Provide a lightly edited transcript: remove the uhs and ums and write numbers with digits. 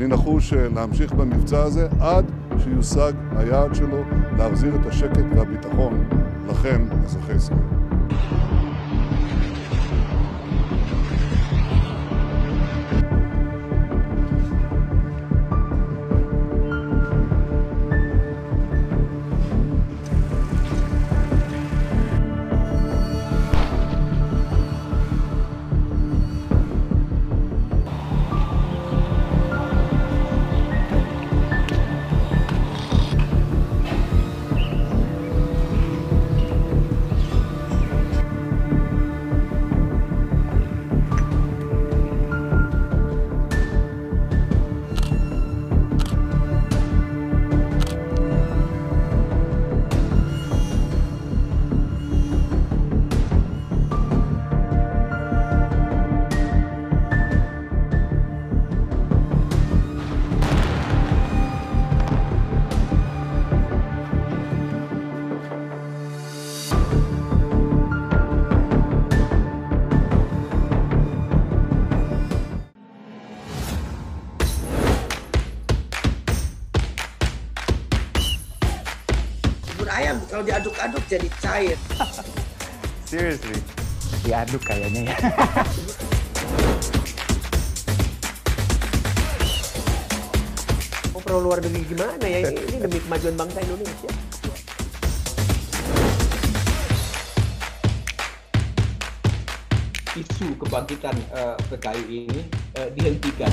אני נחוש להמשיך במבצע הזה עד שיושג היעד שלו להחזיר את השקט והביטחון לכם, אזרחי ישראל. Ayam kalau diaduk-aduk jadi cair. Seriously, diaduk kayaknya ya. Kok perlu luar negeri gimana ya? Ini demi kemajuan bangsa Indonesia. Isu kebangkitan PKI ini dihentikan.